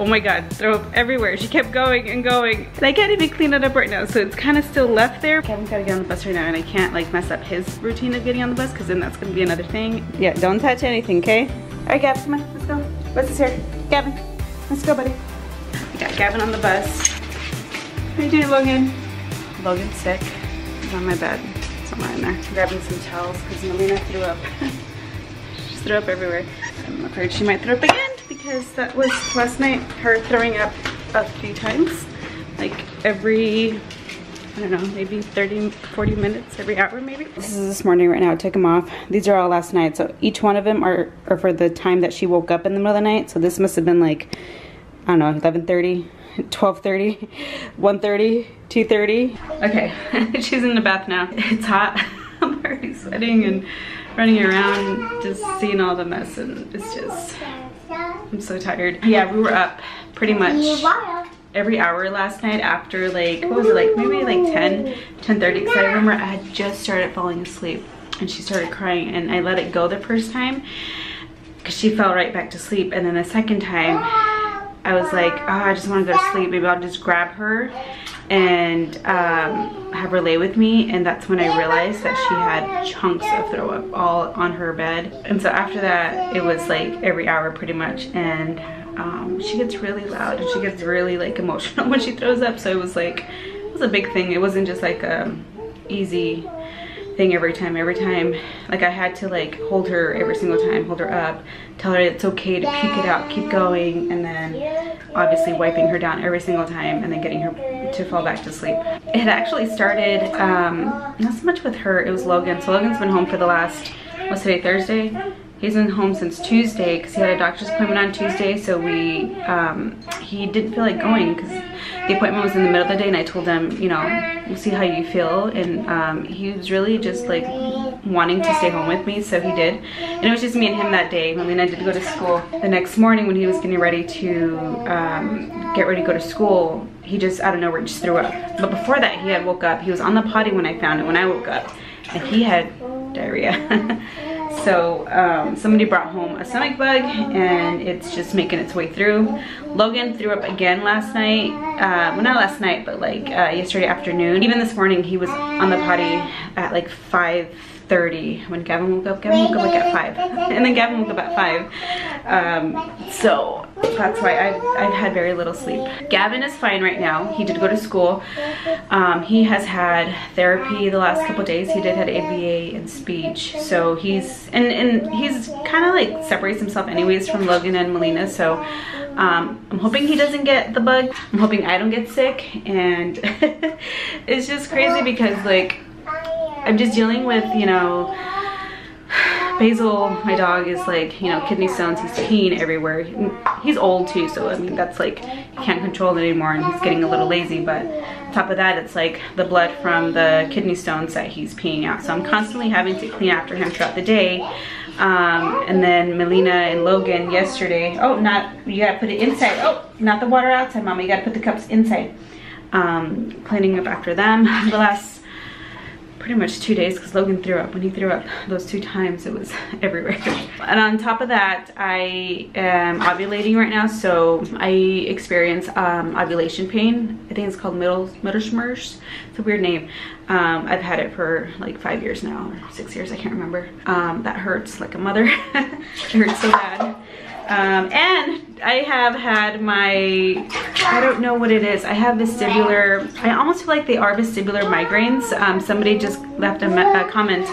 Oh my god, throw up everywhere. She kept going and going. And I can't even clean it up right now, so it's kind of still left there. Kevin's gotta get on the bus right now, and I can't like mess up his routine of getting on the bus, because then that's gonna be another thing. Yeah, don't touch anything, okay? All right, Gavin, come on, let's go. What's this here? Gavin, let's go, buddy. We got Gavin on the bus. How you doing, Logan? Logan's sick. He's on my bed, somewhere in there. Grabbing some towels, because Melina threw up. She threw up everywhere. I'm afraid she might throw up again, because that was last night, her throwing up a few times. Like every, I don't know, maybe 30, 40 minutes, every hour maybe. This is this morning right now, I took them off. These are all last night, so each one of them are for the time that she woke up in the middle of the night. So this must have been like, I don't know, 11:30, 12:30, 1:30, 2:30. Okay, she's in the bath now. It's hot. I'm already sweating and running around, just seeing all the mess, and it's just, I'm so tired. Yeah, we were up pretty much every hour last night after like, what was it, like maybe like 10:30, because I remember I had just started falling asleep and she started crying, and I let it go the first time because she fell right back to sleep, and then the second time I was like, oh, I just want to go to sleep, maybe I'll just grab her and have her lay with me. And that's when I realized that she had chunks of throw up all on her bed. And so after that, it was like every hour pretty much. And she gets really loud, and she gets really like emotional when she throws up. So it was like, it was a big thing. It wasn't just like a easy thing every time. Like I had to like hold her every single time, hold her up, tell her it's okay to puke it out, keep going, and then obviously wiping her down every single time, and then getting her to fall back to sleep. It actually started not so much with her, it was Logan. So Logan's been home for the last, what's today, Thursday? He's been home since Tuesday because he had a doctor's appointment on Tuesday, so we he didn't feel like going because the appointment was in the middle of the day, and I told him, you know, we'll see how you feel, and he was really just like wanting to stay home with me, so he did. And it was just me and him that day. Melina did go to school. The next morning when he was getting ready to go to school, he just, I don't know, just threw up. But before that, he had woke up. He was on the potty when I found it, when I woke up, and he had diarrhea. So somebody brought home a stomach bug, and it's just making its way through. Logan threw up again last night. Well, not last night, but like yesterday afternoon. Even this morning, he was on the potty at like 5:30 when Gavin woke up. Gavin woke up like at 5, and then Gavin woke up at 5. So that's why I've had very little sleep. Gavin is fine right now. He did go to school. He has had therapy the last couple days. He did have ABA and speech, so he's and he's kind of like separates himself anyways from Logan and Melina. So I'm hoping he doesn't get the bug. I'm hoping I don't get sick, and it's just crazy because like, I'm just dealing with, you know, Basil, my dog, is like, you know, kidney stones, he's peeing everywhere. He's old too, so I mean, that's like, you can't control it anymore, and he's getting a little lazy, but on top of that, it's like the blood from the kidney stones that he's peeing out. So I'm constantly having to clean after him throughout the day. And then Melina and Logan yesterday, oh, not, you gotta put it inside. Oh, not the water outside, Mama, you gotta put the cups inside. Cleaning up after them. The last pretty much 2 days, because Logan threw up. When he threw up those 2 times, it was everywhere. And on top of that, I am ovulating right now, so I experience ovulation pain. I think it's called mittelschmerz. It's a weird name. I've had it for like 5 years now, or 6 years, I can't remember. That hurts like a mother. It hurts so bad. And I have had my, I don't know what it is. I have vestibular, I almost feel like they are vestibular migraines. Somebody just left a comment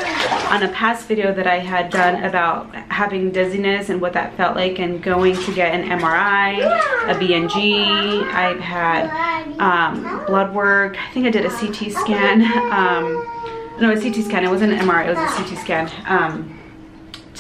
on a past video that I had done about having dizziness and what that felt like, and going to get an MRI, a BNG. I've had blood work. I think I did a CT scan. No, a CT scan. It wasn't an MRI, it was a CT scan.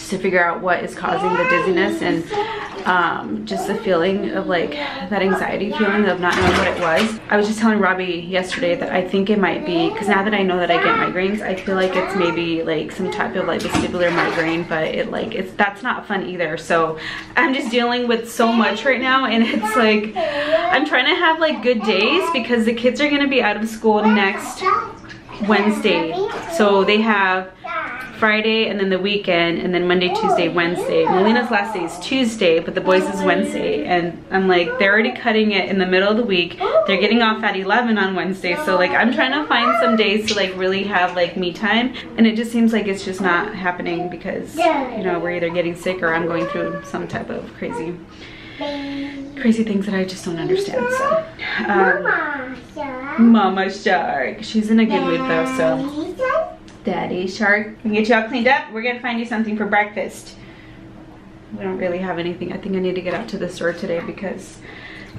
To figure out what is causing the dizziness, and just the feeling of like that anxiety feeling of not knowing what it was. I was just telling Robbie yesterday that I think it might be, because now that I know that I get migraines, I feel like it's maybe like some type of like vestibular migraine, but it like, it's, that's not fun either. So I'm just dealing with so much right now, and it's like I'm trying to have like good days, because the kids are gonna be out of school next Wednesday, so they have Friday, and then the weekend, and then Monday, Tuesday, Wednesday. Melina's last day is Tuesday, but the boys is Wednesday, and I'm like, they're already cutting it in the middle of the week. They're getting off at 11 on Wednesday, so like I'm trying to find some days to like really have like me time, and it just seems like it's just not happening because, you know, we're either getting sick or I'm going through some type of crazy things that I just don't understand. So Mama Shark, she's in a good mood though, so Daddy Shark can get you all cleaned up. We're gonna find you something for breakfast. We don't really have anything. I think I need to get out to the store today because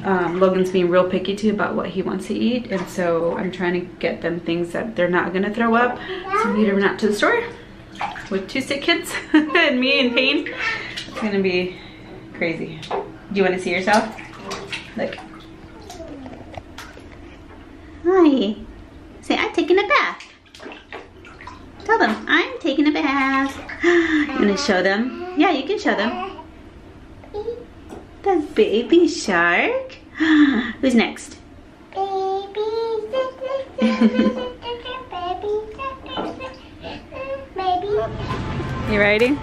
Logan's being real picky too about what he wants to eat, and so I'm trying to get them things that they're not gonna throw up, so we need to run out to the store with two sick kids and me in pain. It's gonna be crazy. Do you want to see yourself? Look. Hi. Say, I'm taking a bath. Tell them, I'm taking a bath. You want to show them? Yeah, you can show them. The baby shark. Who's next? Baby sister, baby sister, baby. You ready?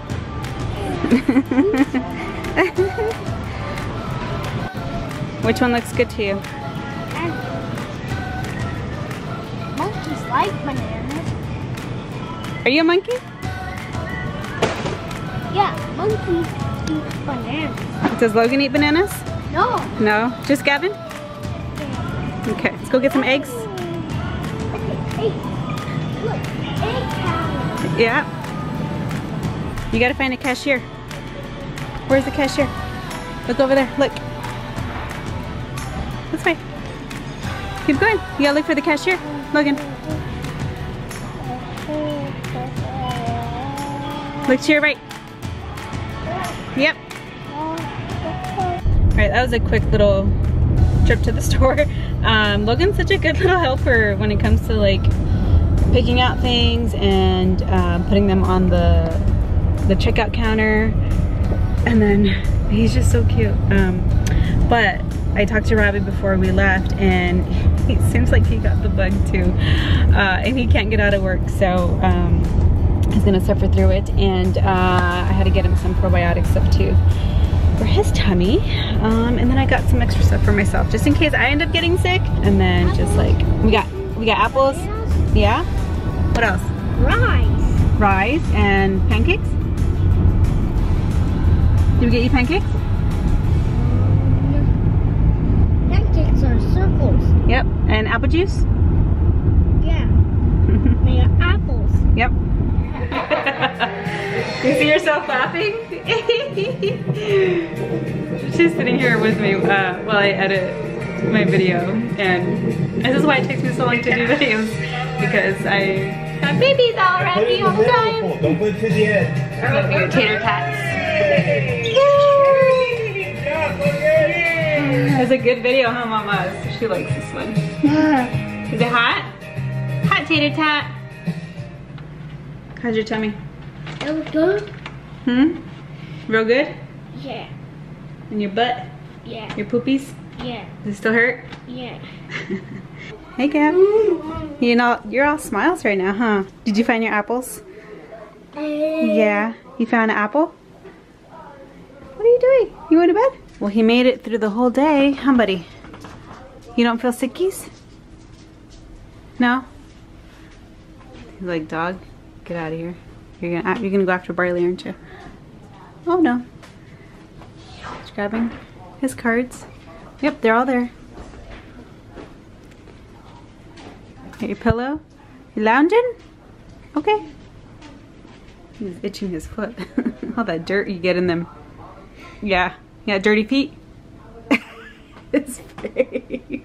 Which one looks good to you? Monkeys like bananas. Are you a monkey? Yeah, monkeys eat bananas. Does Logan eat bananas? No. No? Just Gavin? Yeah. Okay, let's go get some eggs. Look at eggs. Look, egg cow. Yeah. You gotta find a cashier. Where's the cashier? Look over there, look. This way. Keep going. You gotta look for the cashier, Logan. Look to your right. Yep. All right, that was a quick little trip to the store. Logan's such a good little helper when it comes to like picking out things and putting them on the checkout counter. And then he's just so cute. But I talked to Robbie before we left, and it seems like he got the bug too, and he can't get out of work, so he's gonna suffer through it. And I had to get him some probiotic stuff too for his tummy, and then I got some extra stuff for myself just in case I end up getting sick. And then just like we got apples, yeah. What else? Rice and pancakes. Did we get you pancakes? Yep, and apple juice? Yeah. They are apples. Yep. You see yourself laughing? She's sitting here with me while I edit my video, and this is why it takes me so long to do videos, because I have babies already all the time. Don't put it to the end. Or tater tots. That's a good video, huh, Mama? She likes this one. Is it hot? Hot tater tot. How's your tummy? Real good. Hmm? Real good? Yeah. And your butt? Yeah. Your poopies? Yeah. Does it still hurt? Yeah. Hey, Gab. You know, you're all smiles right now, huh? Did you find your apples? Yeah. You found an apple? What are you doing? You going to bed? Well, he made it through the whole day, huh, buddy? You don't feel sickies? No? He's like, dog, get out of here. You're gonna go after Barley, aren't you? Oh no. He's grabbing his cards. Yep, they're all there. Got your pillow? You lounging? Okay. He's itching his foot. All that dirt you get in them. Yeah. Yeah, dirty feet. His face.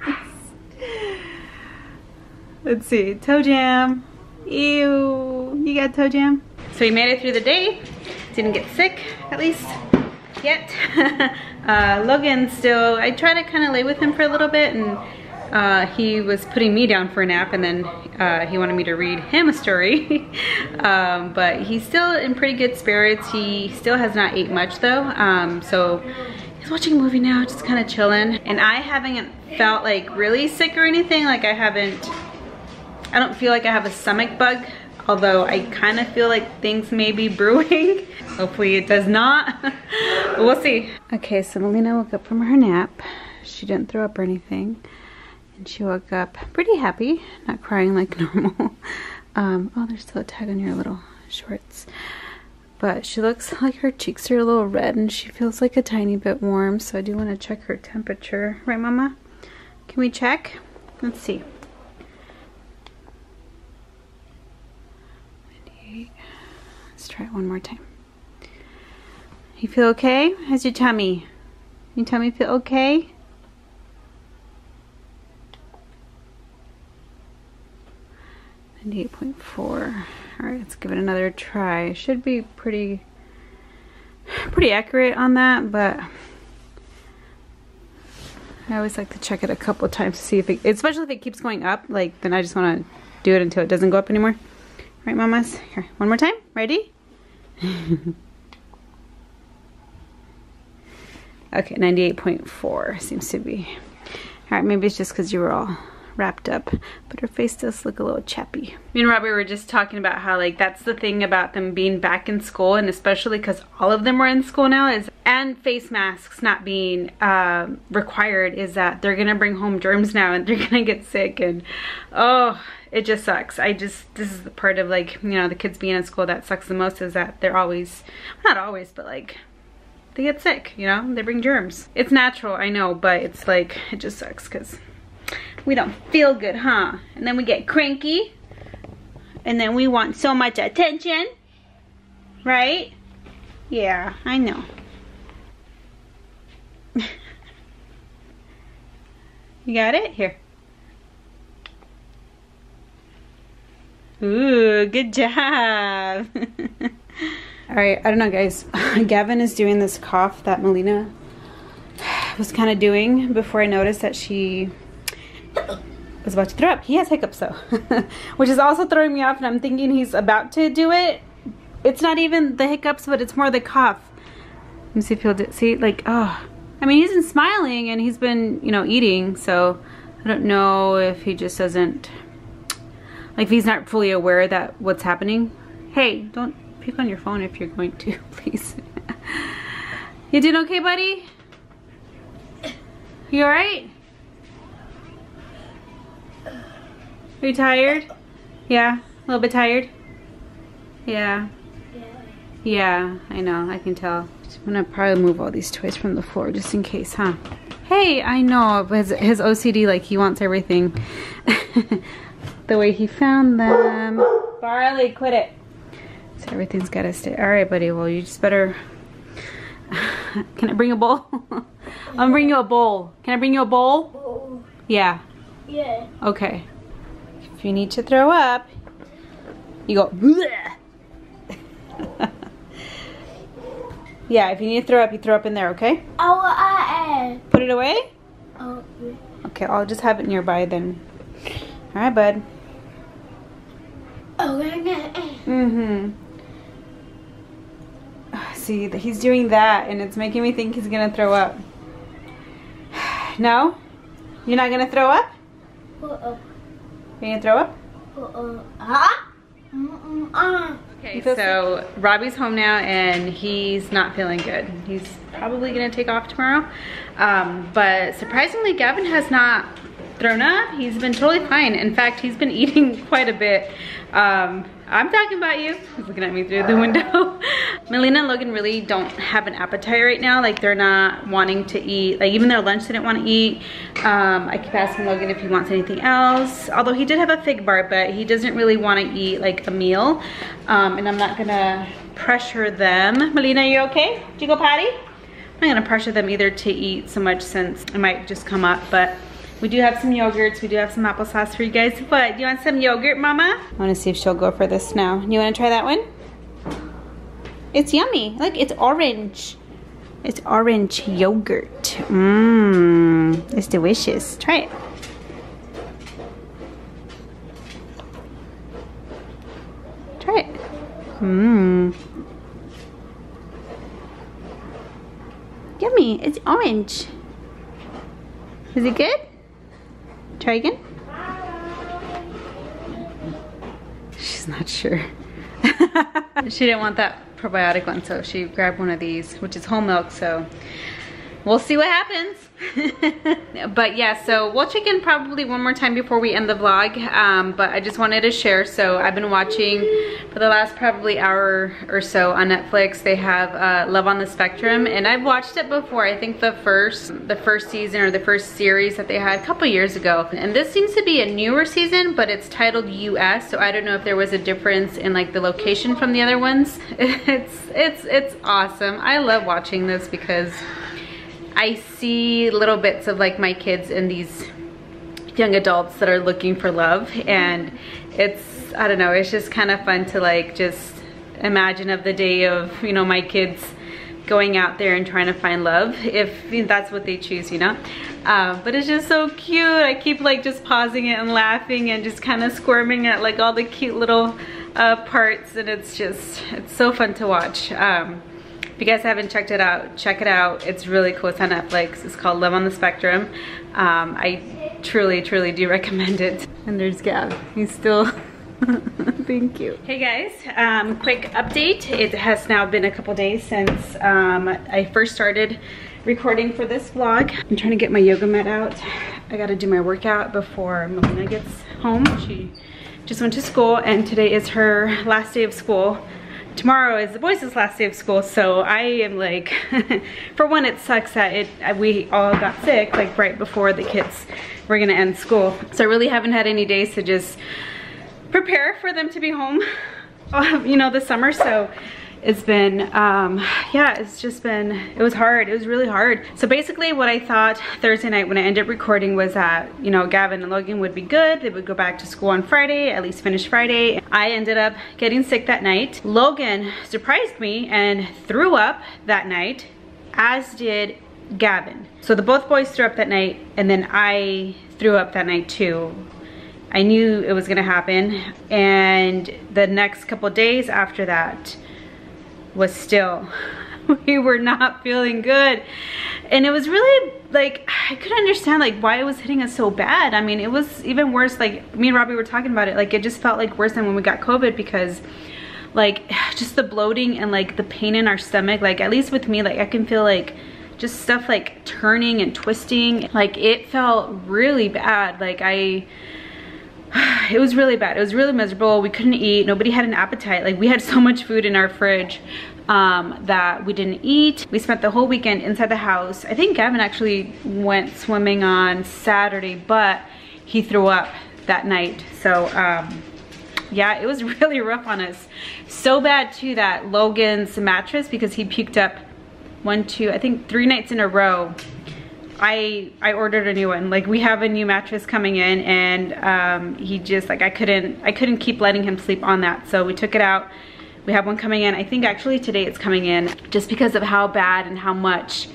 Let's see, toe jam. Ew, you got toe jam? So we made it through the day. Didn't get sick, at least yet. Logan still, I try to kind of lay with him for a little bit, and he was putting me down for a nap, and then he wanted me to read him a story. But he's still in pretty good spirits. He still has not ate much though, so he's watching a movie now, just kind of chilling. And I haven't felt like really sick or anything. Like I don't feel like I have a stomach bug although I kind of feel like things may be brewing. Hopefully it does not. We'll see. Okay, so Melina woke up from her nap. She didn't throw up or anything. And she woke up pretty happy, not crying like normal. Oh, there's still a tag on your little shorts. But she looks like her cheeks are a little red and she feels like a tiny bit warm. So I do want to check her temperature. Right, Mama? Can we check? Let's see. 98. Let's try it one more time. You feel okay? How's your tummy? Your tummy feel okay? And 8.4. All right, let's give it another try. Should be pretty accurate on that, but I always like to check it a couple of times to see if it, especially if it keeps going up, like then I just want to do it until it doesn't go up anymore. Right, Mamas? Here, one more time. Ready? Okay, 98.4 seems to be. All right, maybe it's just because you were all wrapped up, but her face does look a little chappy. Me and Robbie were just talking about how like that's the thing about them being back in school, and especially because all of them are in school now, is and face masks not being required, is that they're gonna bring home germs now and they're gonna get sick, and oh, it just sucks. This is the part of like, you know, the kids being in school that sucks the most, is that they're always, not always, but like they get sick, you know, they bring germs. It's natural, I know, but it's like it just sucks because we don't feel good, huh? And then we get cranky. And then we want so much attention. Right? Yeah, I know. You got it? Here. Ooh, good job. Alright, I don't know, guys. Gavin is doing this cough that Melina was kind of doing before I noticed that she was about to throw up. He has hiccups though, which is also throwing me off, and I'm thinking he's about to do it. It's not even the hiccups, but it's more the cough. Let me see if he'll do it. See, like, oh, I mean, he's been smiling and he's been, you know, eating, so I don't know if he just doesn't, like, if he's not fully aware that what's happening. Hey, don't pick on your phone if you're going to, please. You doing okay, buddy? You alright? Are you tired? Yeah? A little bit tired? Yeah. Yeah, I know. I can tell. I'm going to probably move all these toys from the floor just in case, huh? Hey, I know. His OCD, like, he wants everything the way he found them. Barley, quit it. So everything's got to stay. All right, buddy. Well, you just better... Can I bring a bowl? I'll bring you a bowl. Can I bring you a bowl? Bowl. Yeah. Yeah. Okay. If you need to throw up, you go bleh. Yeah, if you need to throw up, you throw up in there, okay? Put it away? Okay, I'll just have it nearby then. Alright, bud. See, he's doing that and it's making me think he's gonna throw up. No? You're not gonna throw up? You're gonna throw up? Okay, so Robbie's home now and he's not feeling good. He's probably gonna take off tomorrow. But surprisingly, Gavin has not thrown up. He's been totally fine. In fact, he's been eating quite a bit. I'm talking about you. He's looking at me through the window. Melina and Logan really don't have an appetite right now. Like, they're not wanting to eat. Like, even their lunch they didn't want to eat. I keep asking Logan if he wants anything else. Although he did have a fig bar, but he doesn't really want to eat, like, a meal. And I'm not going to pressure them. Melina, you okay? Did you go potty? I'm not going to pressure them either to eat so much since it might just come up, but... We do have some yogurts. We do have some applesauce for you guys. What? Do you want some yogurt, Mama? I want to see if she'll go for this now. You want to try that one? It's yummy. Look, it's orange. It's orange yogurt. Mmm. It's delicious. Try it. Try it. Mmm. Yummy. It's orange. Is it good? Try again. She's not sure. She didn't want that probiotic one, so she grabbed one of these, which is whole milk, so we'll see what happens. But yeah, so we'll check in probably one more time before we end the vlog, but I just wanted to share. So I've been watching for the last probably hour or so on Netflix. They have Love on the Spectrum, and I've watched it before. I think the first season or the first series that they had a couple years ago, and this seems to be a newer season, but it's titled US, so I don't know if there was a difference in like the location from the other ones. It's awesome. I love watching this because I see little bits of like my kids and these young adults that are looking for love, and it's, I don't know, it's just kind of fun to like just imagine of the day of, you know, my kids going out there and trying to find love, if that's what they choose, you know. But it's just so cute. I keep like just pausing it and laughing and just kind of squirming at like all the cute little parts, and it's just, it's so fun to watch. If you guys haven't checked it out, check it out. It's really cool. It's on Netflix. It's called Love on the Spectrum. I truly do recommend it. And there's Gab. He's still being cute. Hey guys, quick update. It has now been a couple days since I first started recording for this vlog. I'm trying to get my yoga mat out. I gotta do my workout before Melina gets home. She just went to school, and today is her last day of school. Tomorrow is the boys' last day of school, so I am like, for one, it sucks that we all got sick like right before the kids were gonna end school. So I really haven't had any days to just prepare for them to be home, you know, this summer. So it's been, yeah, it's just been, it was hard. It was really hard. So basically what I thought Thursday night when I ended up recording was that, you know, Gavin and Logan would be good. They would go back to school on Friday, at least finish Friday. I ended up getting sick that night. Logan surprised me and threw up that night, as did Gavin. So the both boys threw up that night, and then I threw up that night too. I knew it was gonna happen. And the next couple days after that, was still, we were not feeling good. And it was really like, I couldn't understand like why it was hitting us so bad. I mean, it was even worse. Like me and Robbie were talking about it. Like it just felt like worse than when we got COVID, because like just the bloating and like the pain in our stomach, like at least with me, like I can feel like just stuff like turning and twisting. Like it felt really bad. Like it was really bad. It was really miserable. We couldn't eat. Nobody had an appetite. Like we had so much food in our fridge that we didn't eat. We spent the whole weekend inside the house. I think Gavin actually went swimming on Saturday, but he threw up that night. So yeah, it was really rough on us. So bad too that Logan's mattress, because he puked up I think three nights in a row. I ordered a new one. Like we have a new mattress coming in, and he just like I couldn't keep letting him sleep on that, so we took it out. We have one coming in. I think actually today it's coming in, just because of how bad and how much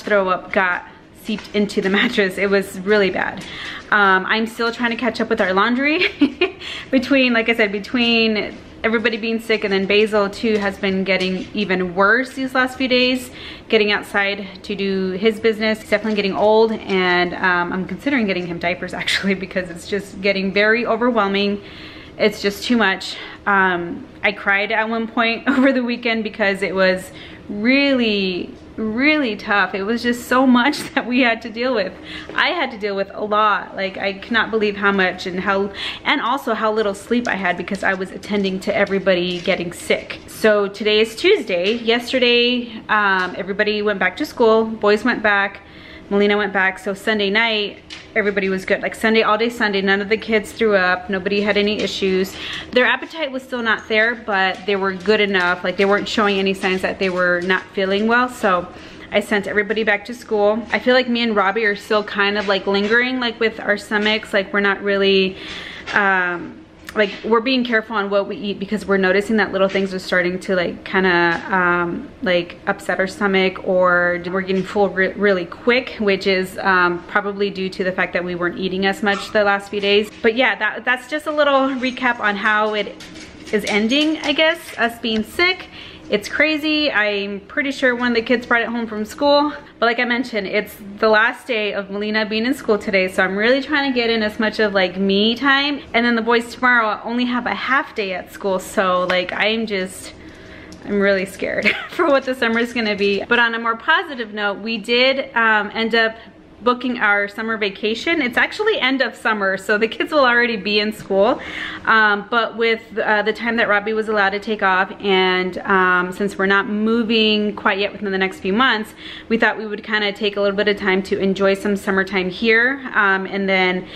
throw up got seeped into the mattress. It was really bad. I'm still trying to catch up with our laundry between, like I said, between everybody being sick, and then Basil too has been getting even worse these last few days, getting outside to do his business. He's definitely getting old, and I'm considering getting him diapers actually, because it's just getting very overwhelming. It's just too much. I cried at one point over the weekend because it was really tough. It was just so much that we had to deal with. I had to deal with a lot. Like I cannot believe how much and also how little sleep I had, because I was attending to everybody getting sick. So today is Tuesday. Yesterday, everybody went back to school. Boys went back. Melina went back. So Sunday night, everybody was good. Like Sunday, all day Sunday, none of the kids threw up. Nobody had any issues. Their appetite was still not there, but they were good enough. Like they weren't showing any signs that they were not feeling well. So I sent everybody back to school. I feel like me and Robbie are still kind of like lingering, like with our stomachs. Like we're not really, like we're being careful on what we eat, because we're noticing that little things are starting to like kind of like upset our stomach, or we're getting full really quick, which is probably due to the fact that we weren't eating as much the last few days. But yeah, that's just a little recap on how it is ending, I guess, us being sick It's crazy. I'm pretty sure one of the kids brought it home from school. But like I mentioned, it's the last day of Melina being in school today, so I'm really trying to get in as much of like me time. And then the boys tomorrow only have a half day at school, so like I'm really scared for what the summer is gonna be. But on a more positive note, we did end up booking our summer vacation. It's actually end of summer, so the kids will already be in school, but with the time that Robbie was allowed to take off, and since we're not moving quite yet within the next few months, we thought we would kind of take a little bit of time to enjoy some summertime here, and then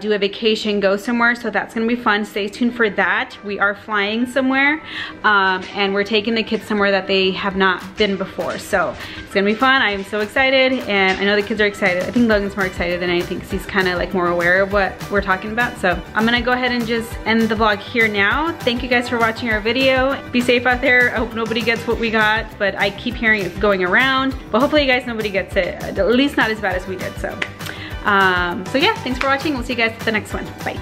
do a vacation, go somewhere. So that's gonna be fun. Stay tuned for that. We are flying somewhere, and we're taking the kids somewhere that they have not been before. So it's gonna be fun. I am so excited, and I know the kids are excited. I think Logan's more excited than anything because he's kind of like more aware of what we're talking about. So I'm gonna go ahead and just end the vlog here now. Thank you guys for watching our video. Be safe out there. I hope nobody gets what we got, but I keep hearing it's going around. But hopefully you guys, nobody gets it, at least not as bad as we did. So yeah, thanks for watching. We'll see you guys at the next one. Bye.